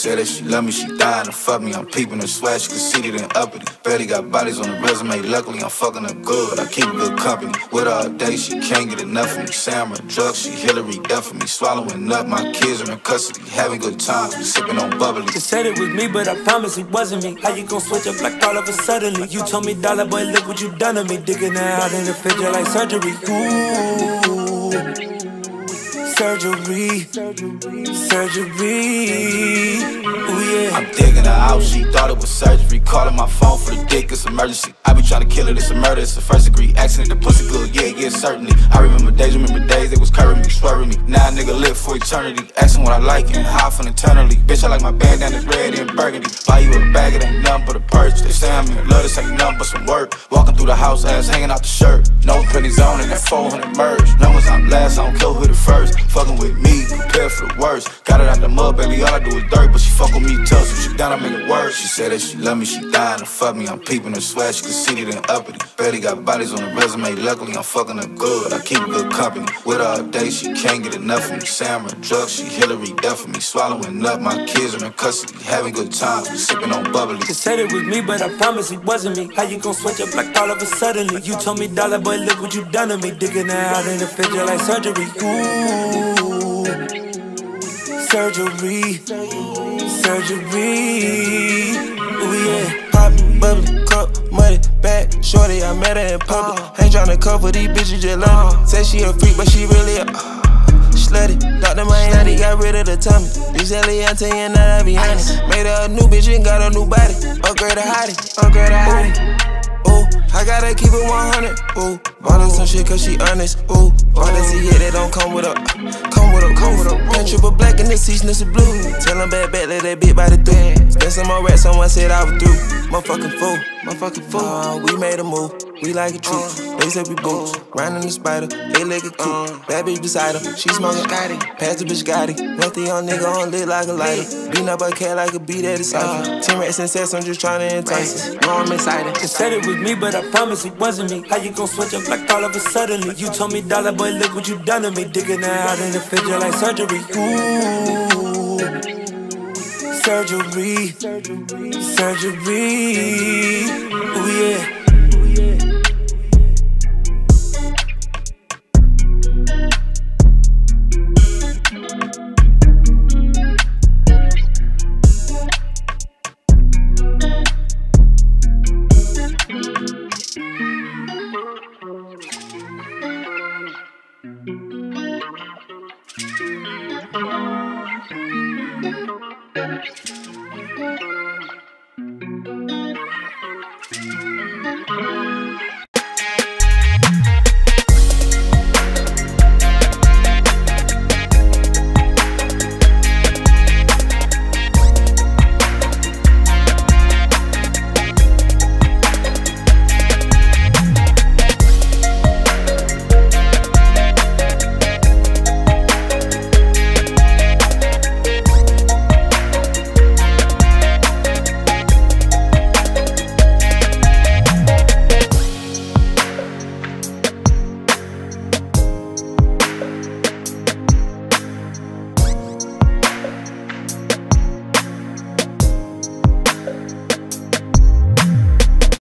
said that she love me, she dying to fuck me. I'm peeping her swag, she conceited and uppity. Barely got bodies on the resume, luckily I'm fucking her good. I keep good company with her all day, she can't get enough of me. Say I'm a drug, she Hillary Duff me. Swallowing up, my kids are in custody, having good times, sipping on bubbly. She said it was me, but I promise it wasn't me. How you gon' switch up like all of a suddenly? You told me, dollar boy, look what you done to me. Digging her out in the picture like surgery. Ooh. Surgery, ooh yeah. I'm digging her out, she thought it was surgery. Calling my phone for the dick, it's emergency. I be trying to kill it, it's a murder, it's a first degree accident. The pussy good, yeah, certainly. I remember days, they was curving me, swerving me. Now a nigga live for eternity, asking what I like and high from eternally. Bitch, I like my bandana red and burgundy. Buy you a bag, it ain't nothing but a purse. They say I'm in love, this ain't nothing but some work. Walking through the house, ass hanging out the shirt. No pennies on, and that 4Hunnid merge. Numbers I'm last, I don't kill who the first. Fucking with me, prepare for the worst. Got it out the mud, baby, all I do is dirt. But she fuck with me tough, so she down, I make it worse. She said that she love me, she dying to fuck me. I'm peeping her swag, she conceited and uppity. Barely got bodies on the resume, luckily I'm fucking her good. I keep good company with her all day, she can't get enough of me. Say I'm a drug, she Hillary Duff me. Swallowing up, my kids are in custody, having good times, sipping on bubbly. She said it was me, but I promise it wasn't me. How you gon' switch up like all of a suddenly? You told me, dollar boy, look what you done to me. Digging her out in the picture like surgery. Ooh. Surgery, ooh yeah. Pop, bubbly, cup, money, back, shorty, I met her in public. Ain't tryna cover these bitches, just love her. Said she a freak, but she really a slutty. Dr. Miami got rid of the tummy. This Eliante and not Aviani. Made her a new bitch and got a new body. Upgrade her hottie. I gotta keep it 100, ooh. Bought her some shit cause she honest, ooh. Honestly, yeah, that don't come with a Pen triple black and the seasonless blue. Tell them back let that bit by the thing. Spend some more rats, someone said I was through. Motherfucking fool. We made a move, we like a truth. Lace up your boots, riding the spider, they like a coupe. Bad bitch beside her, she smoking Gotti. Pass the bitch Gotti. Nothing young nigga on lit like a lighter. Beating up a cat like a beat at a cipher. 10 rats and sets, I'm just trying to entice it. No, I'm excited. She said it was me, but I promise it wasn't me. How you gon' switch up like all of a suddenly? You told me, dollar boy, look what you done to me. Digging her out in the picture like surgery. Ooh, surgery, ooh yeah.